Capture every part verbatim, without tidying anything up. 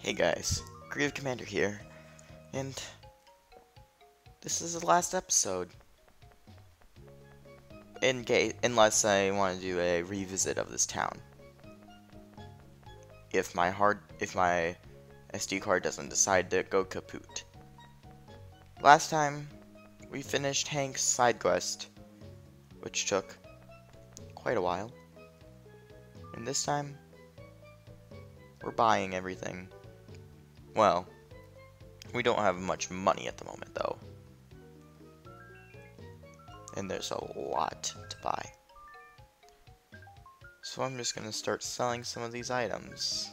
Hey guys, Creative Commander here, and this is the last episode. In case, unless I want to do a revisit of this town. If my hard, if my S D card doesn't decide to go kaput. Last time, we finished Hank's side quest, which took quite a while. And this time, we're buying everything. Well, we don't have much money at the moment, though. And there's a lot to buy. So I'm just gonna start selling some of these items.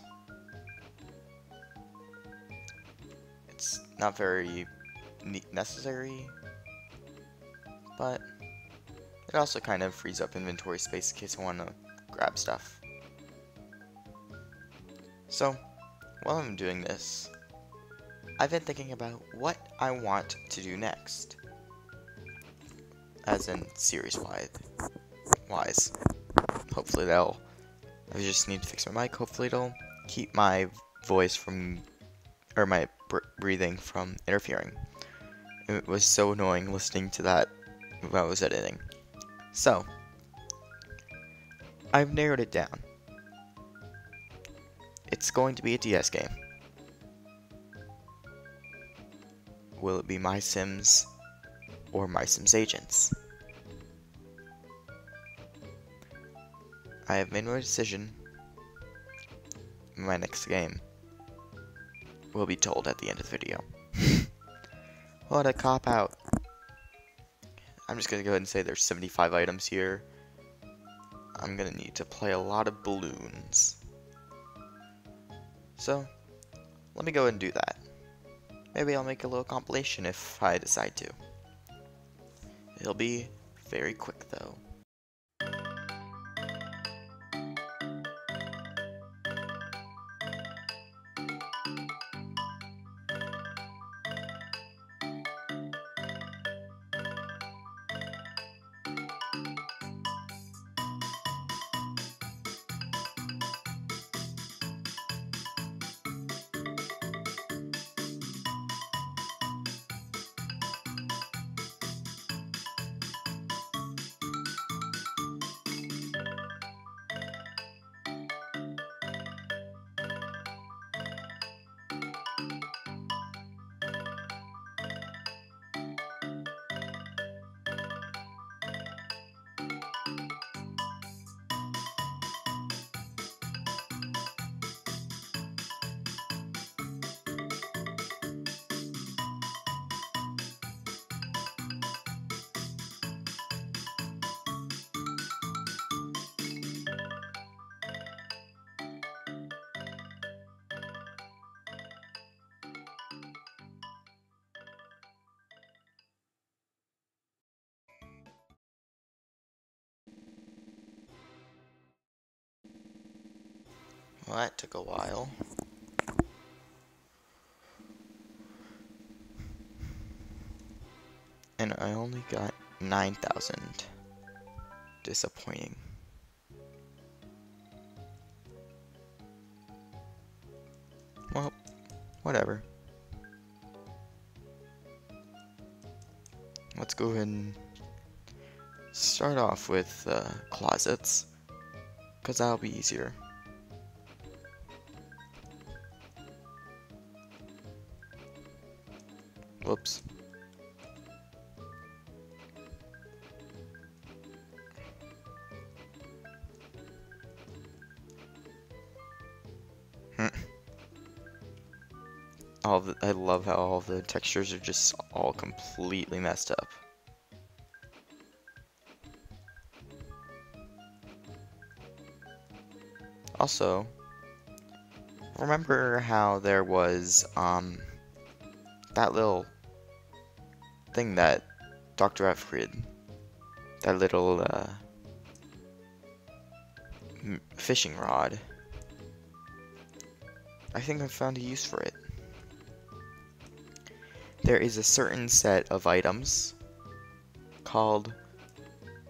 It's not very necessary, but it also kind of frees up inventory space in case I want to grab stuff. So, while I'm doing this, I've been thinking about what I want to do next. As in, series-wise. Hopefully that'll... I just need to fix my mic. Hopefully it'll keep my voice from... Or my br breathing from interfering. It was so annoying listening to that when I was editing. So, I've narrowed it down. It's going to be a D S game. Will it be My Sims or My Sims Agents? I have made my decision. My next game will be told at the end of the video. What a cop out. I'm just gonna go ahead and say there's seventy-five items here. I'm gonna need to play a lot of balloons. So, let me go and do that. Maybe I'll make a little compilation if I decide to. It'll be very quick though. Well, that took a while. And I only got nine thousand. Disappointing. Well, whatever. Let's go ahead and start off with uh, closets, because that'll be easier. Whoops. Hmm. All the, I love how all the textures are just all completely messed up. Also, remember how there was um that little thing that Doctor Ravgrid, that little uh, m fishing rod. I think I've found a use for it. There is a certain set of items called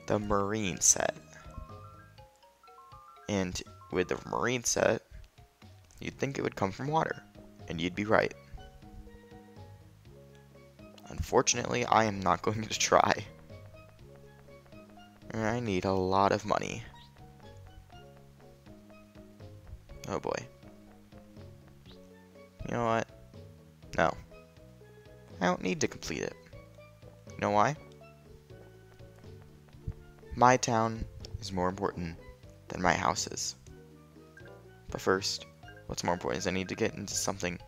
the Marine set, and with the Marine set, you'd think it would come from water, and you'd be right. Unfortunately, I am not going to try. I need a lot of money. Oh boy. You know what? No. I don't need to complete it. You know why? My town is more important than my house is. But first, what's more important is I need to get into something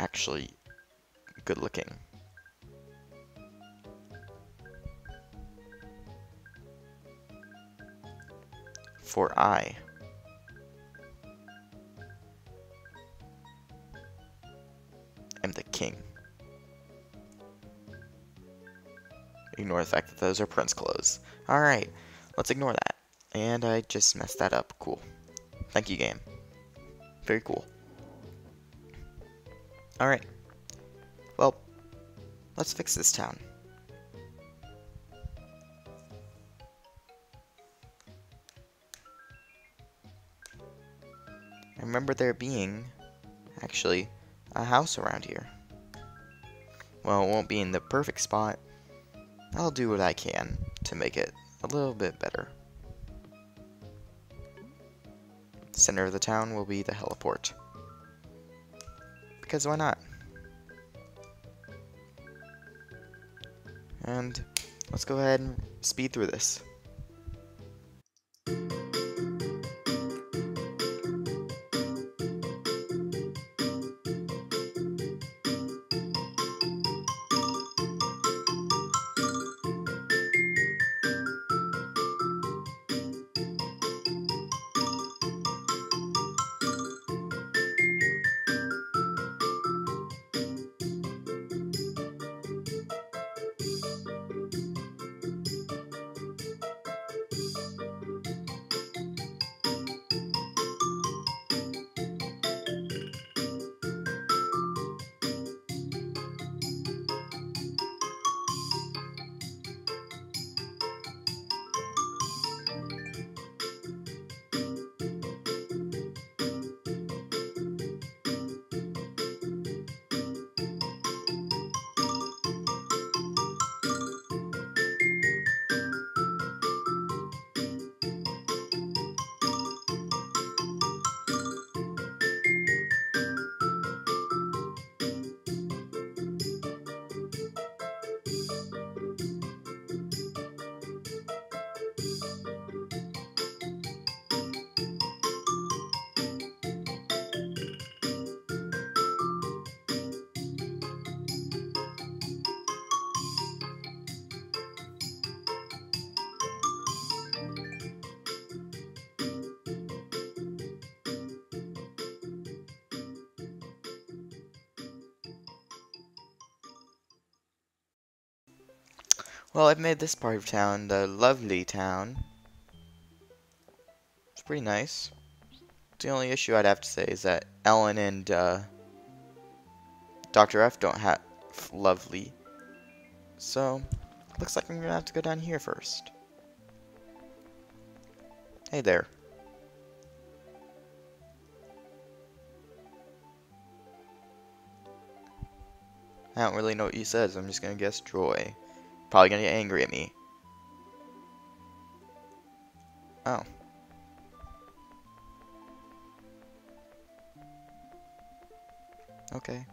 actually good looking. For I. I'm the king. Ignore the fact that those are prince clothes. Alright, let's ignore that. And I just messed that up. Cool. Thank you, game. Very cool. Alright. Well, let's fix this town. I remember there being, actually, a house around here. Well, it won't be in the perfect spot. I'll do what I can to make it a little bit better. The center of the town will be the heliport. Because why not? And let's go ahead and speed through this. Well, I've made this part of town the lovely town. It's pretty nice. The only issue I'd have to say is that Ellen and uh, Doctor F don't have lovely. So, looks like I'm gonna have to go down here first. Hey there. I don't really know what he says. I'm just gonna guess Joy. Probably gonna get angry at me. Oh. Okay.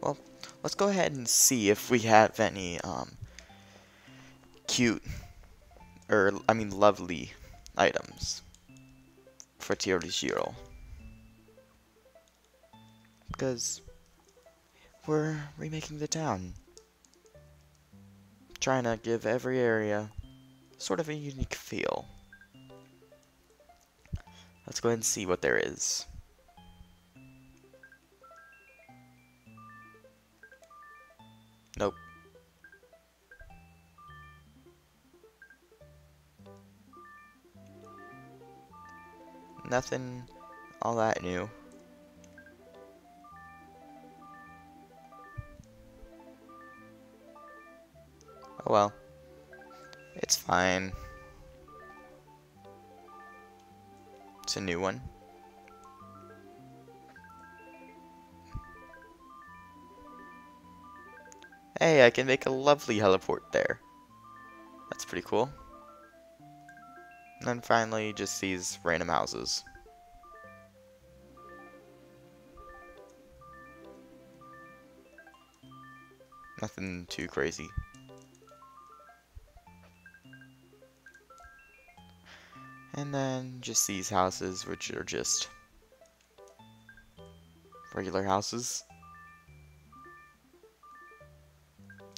Well, let's go ahead and see if we have any um cute or I mean lovely items for Tier Zero. Because we're remaking the town, trying to give every area sort of a unique feel. Let's go ahead and see what there is. Nope. Nothing all that new. Oh well, it's fine. It's a new one. Hey, I can make a lovely heliport there. That's pretty cool. And then finally, just these random houses. Nothing too crazy. And then just these houses, which are just regular houses.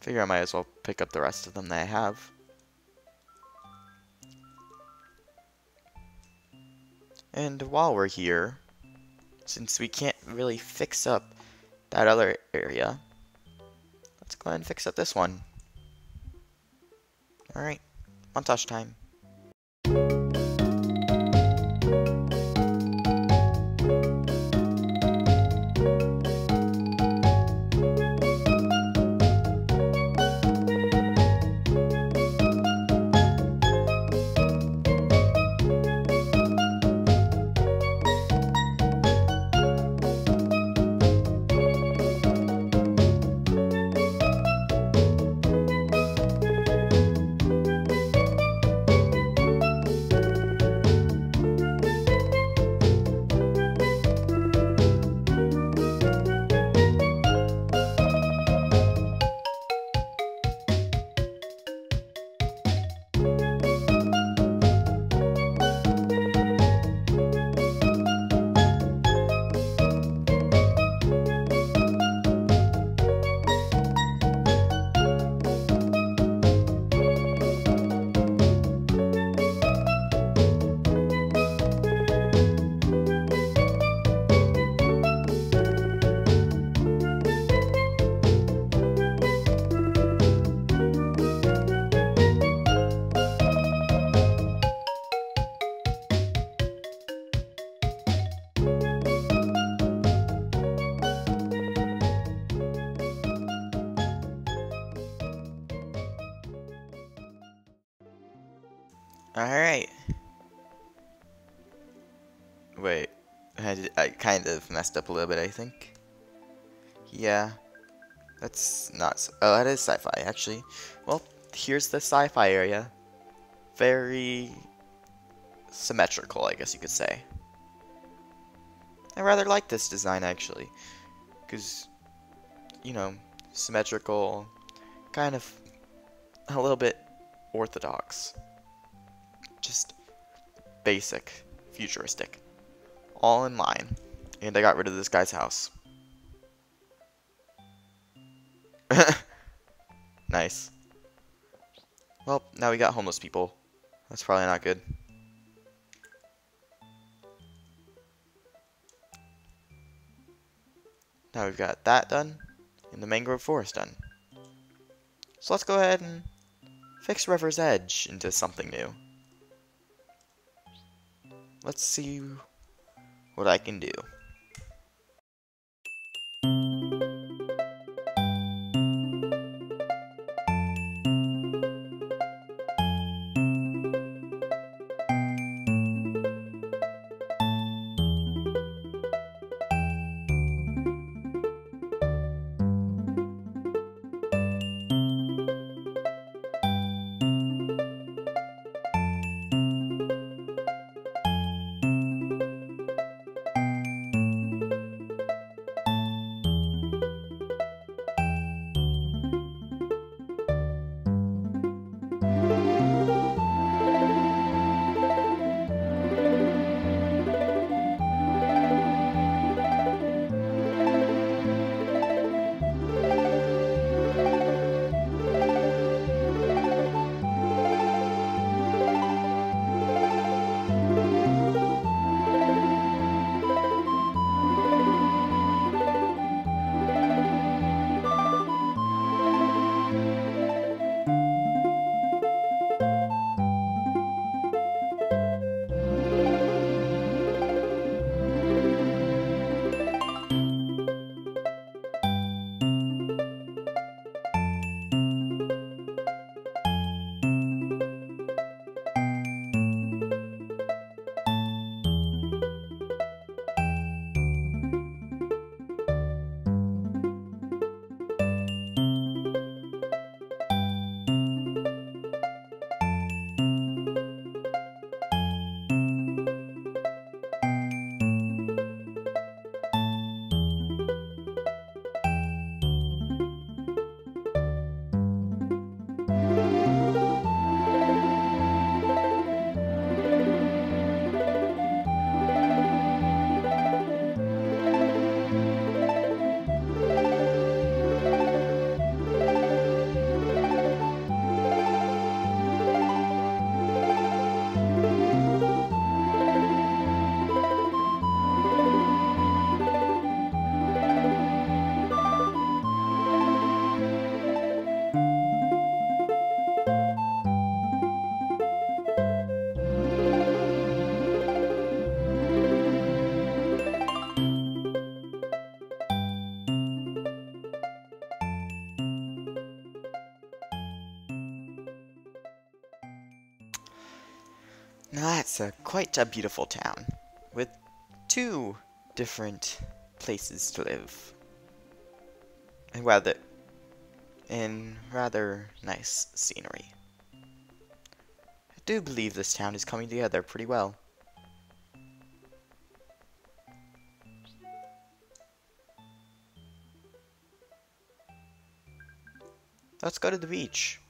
Figure I might as well pick up the rest of them that I have. And while we're here, since we can't really fix up that other area, let's go ahead and fix up this one. Alright, montage time. Alright. Wait, I, did, I kind of messed up a little bit, I think. Yeah, that's not, so oh, that is sci-fi, actually. Well, here's the sci-fi area. Very symmetrical, I guess you could say. I rather like this design, actually, because, you know, symmetrical, kind of a little bit orthodox. Just basic, futuristic, all in line. And I got rid of this guy's house. Nice. Well, now we got homeless people. That's probably not good. Now we've got that done, and the mangrove forest done. So let's go ahead and fix River's Edge into something new. Let's see what I can do. That's a, quite a beautiful town, with two different places to live, and rather, in rather nice scenery. I do believe this town is coming together pretty well. Let's go to the beach.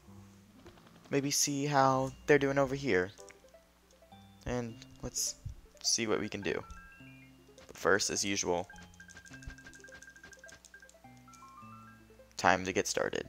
Maybe see how they're doing over here. And let's see what we can do. But first, as usual, time to get started.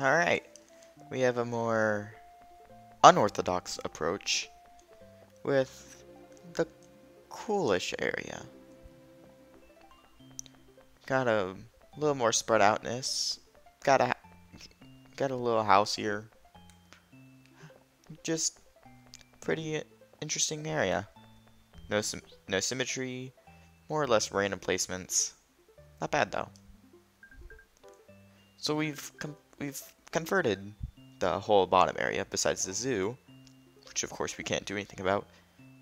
Alright, we have a more unorthodox approach with the coolish area. Got a little more spread outness. Got a, got a little house here. Just pretty interesting area. No, sim no symmetry, more or less random placements. Not bad though. So we've com we've converted the whole bottom area, besides the zoo, which of course we can't do anything about,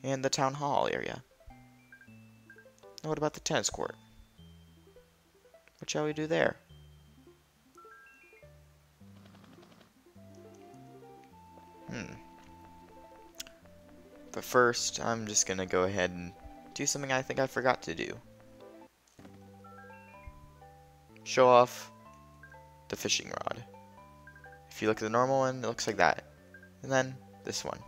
and the town hall area. Now what about the tennis court? What shall we do there? Hmm. But first, I'm just gonna go ahead and do something I think I forgot to do. Show off the fishing rod. If you look at the normal one, it looks like that, and then this one.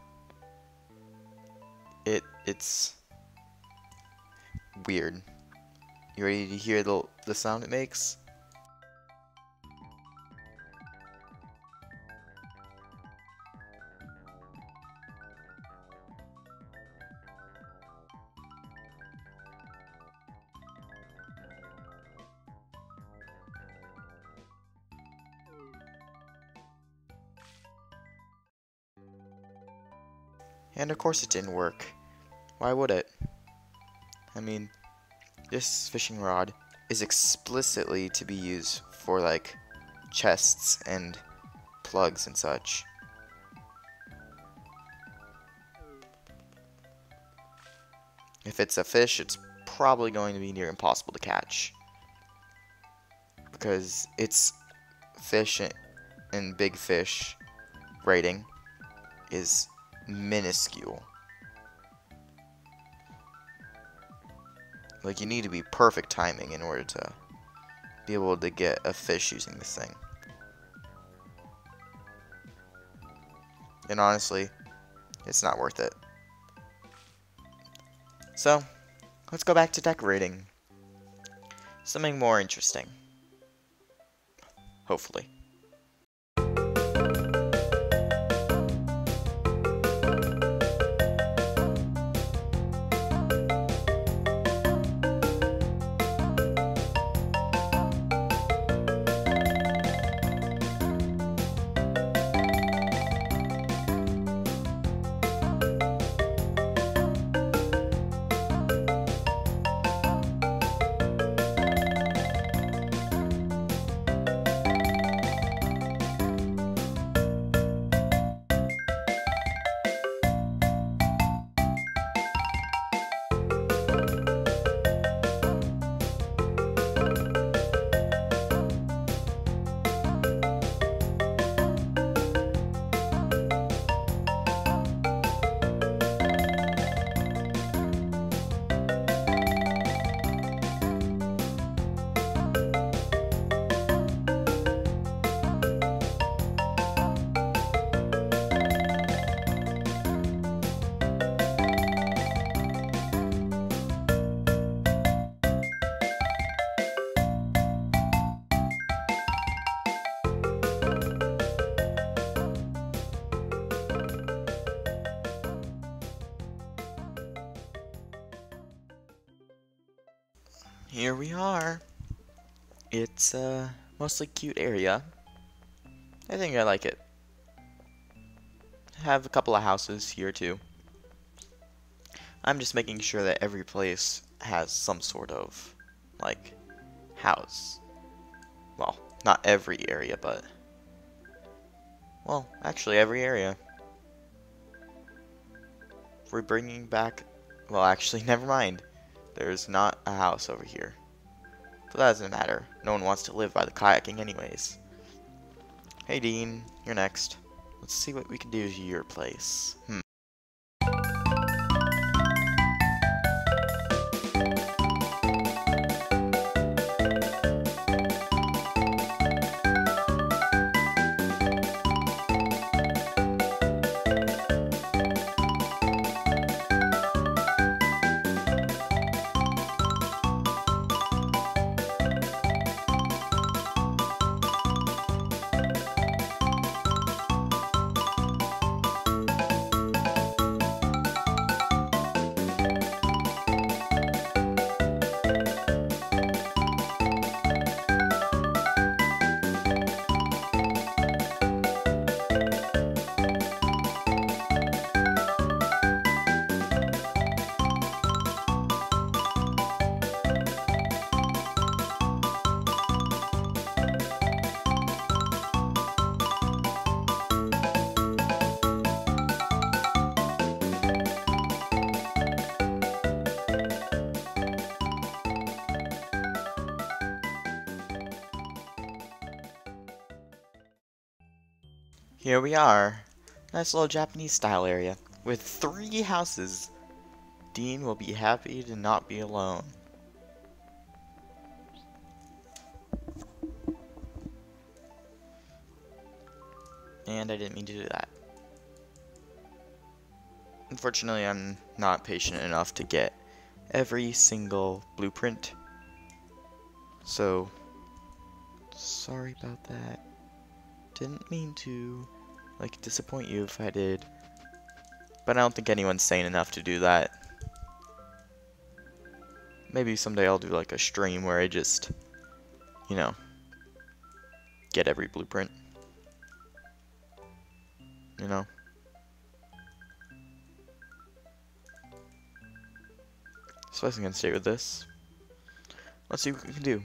It it's weird. You ready to hear the the sound it makes? And of course it didn't work. Why would it? I mean, this fishing rod is explicitly to be used for like chests and plugs and such. If it's a fish, it's probably going to be near impossible to catch. because its fish and big fish rating is minuscule. Like, you need to be perfect timing in order to be able to get a fish using this thing. And honestly, it's not worth it. So, let's go back to decorating. Something more interesting. Hopefully. Here we are. It's a mostly cute area. I think I like it. I have a couple of houses here too. I'm just making sure that every place has some sort of, like, house. Well, not every area, but... well, actually every area. We're bringing back... well, actually, never mind. There's not a house over here. But that doesn't matter. No one wants to live by the kayaking anyways. Hey Dean, you're next. Let's see what we can do to your place. Hmm. Here we are. Nice little Japanese style area with three houses. Dean will be happy to not be alone. And I didn't mean to do that. Unfortunately, I'm not patient enough to get every single blueprint. So, sorry about that. Didn't mean to, like, disappoint you if I did. But I don't think anyone's sane enough to do that. Maybe someday I'll do, like, a stream where I just, you know, get every blueprint. You know? So I'm gonna stay with this. Let's see what we can do.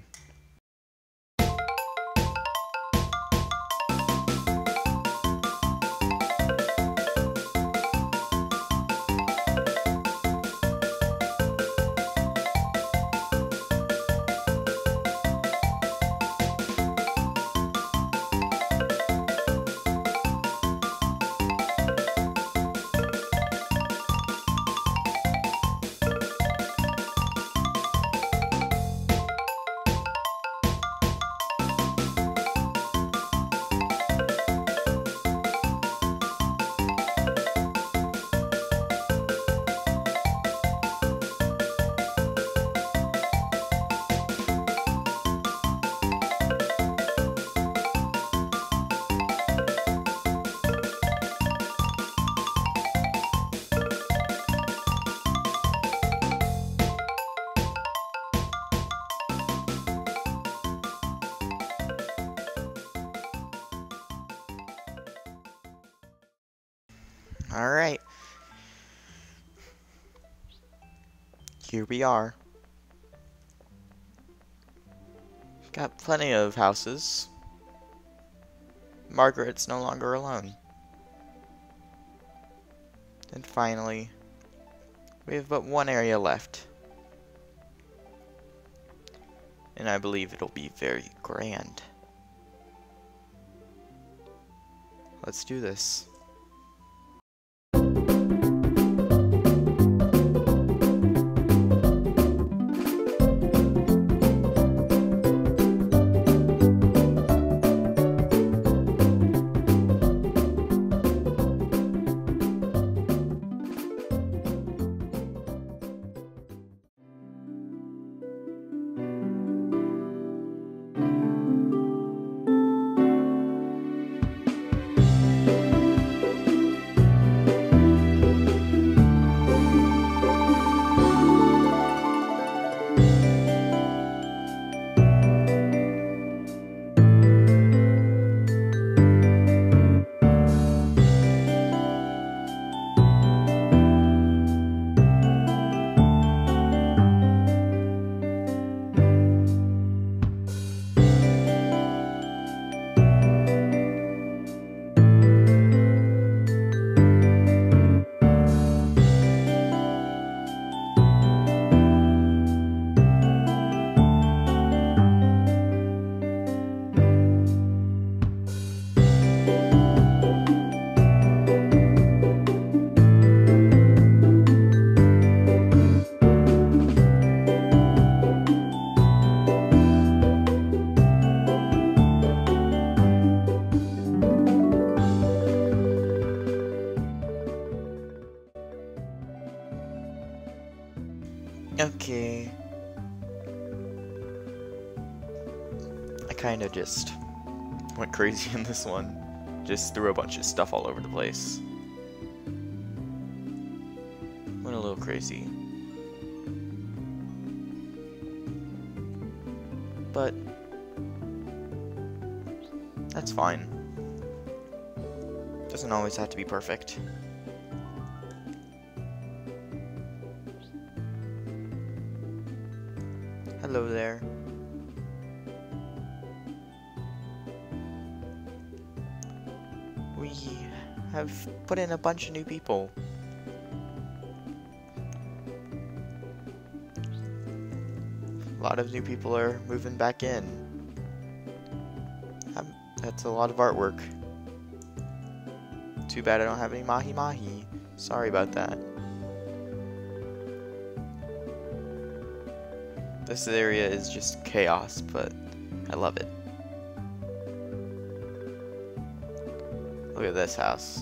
All right. Here we are. Got plenty of houses. Margaret's no longer alone. And finally, we have but one area left. And I believe it'll be very grand. Let's do this. Okay. I kinda just went crazy in this one. Just threw a bunch of stuff all over the place. Went a little crazy. But that's fine. Doesn't always have to be perfect. Hello there. We have put in a bunch of new people. A lot of new people are moving back in. I'm, that's a lot of artwork. Too bad I don't have any mahi-mahi. Sorry about that. This area is just chaos, but I love it. Look at this house.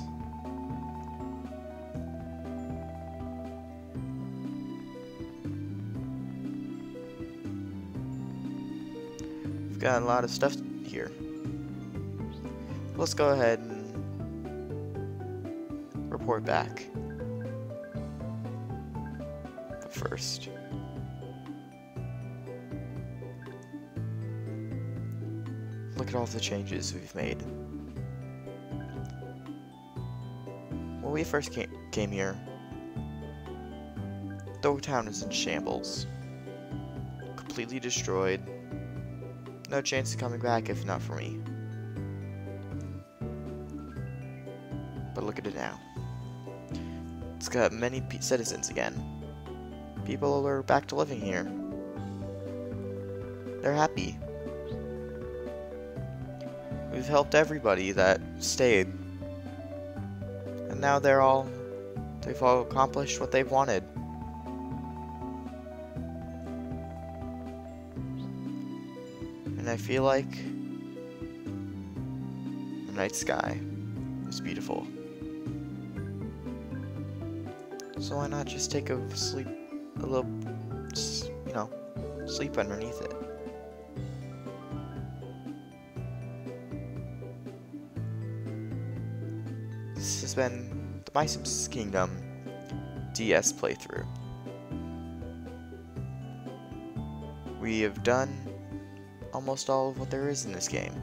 We've got a lot of stuff here. Let's go ahead and report back. But first, look at all the changes we've made. When we first came, came here, the town was in shambles. Completely destroyed. No chance of coming back if not for me. But look at it now. It's got many p citizens again. People are back to living here. They're happy. We've helped everybody that stayed, and now they're all, they've all accomplished what they've wanted. And I feel like the night sky is beautiful. So why not just take a sleep, a little, you know, sleep underneath it. This has been the My Sims Kingdom D S playthrough. We have done almost all of what there is in this game.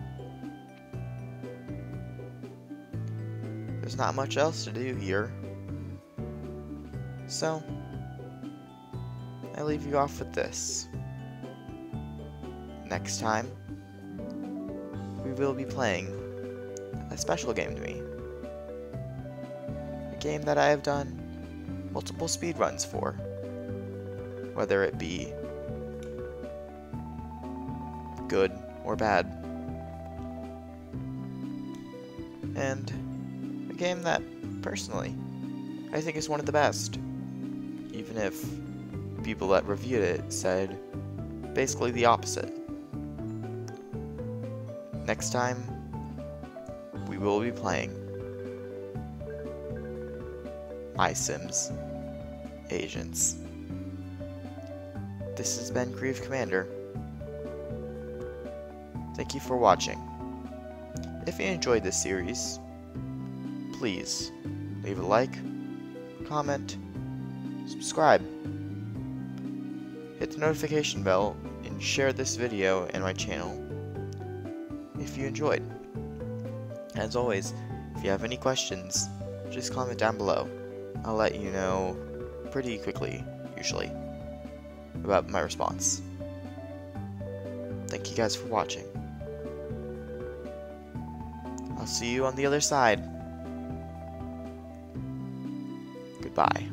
There's not much else to do here. So, I leave you off with this. Next time, we will be playing a special game to me. A game that I have done multiple speedruns for. Whether it be good or bad. And a game that, personally, I think is one of the best. Even if people that reviewed it said basically the opposite. Next time, we will be playing My Sims Agents. This has been Creative Commander. Thank you for watching. If you enjoyed this series, please leave a like, comment, subscribe, hit the notification bell, and share this video and my channel if you enjoyed. As always, if you have any questions, just comment down below. I'll let you know pretty quickly, usually, about my response. Thank you guys for watching. I'll see you on the other side. Goodbye.